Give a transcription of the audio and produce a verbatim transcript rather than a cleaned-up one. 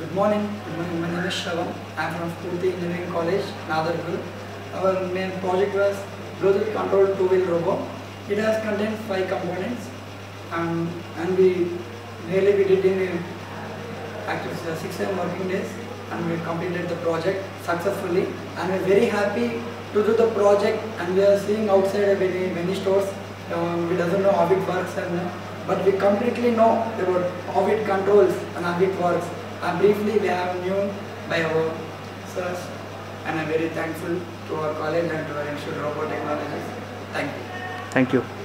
Good morning. Good morning. My name is Shravan. I am from Kooti Engineering College, Nagercoil. Our main project was remotely controlled two-wheel robot. It has contained five components, and and we nearly we did in actually six to seven working days, and we completed the project successfully. And we are very happy to do the project, and we are seeing outside many many stores. Um, we doesn't know how it works, and but we completely know about how it controls and how it works. And briefly, we have known by our search, and I'm very thankful to our college and to our Institute of Robolab Technologies. Thank you. Thank you.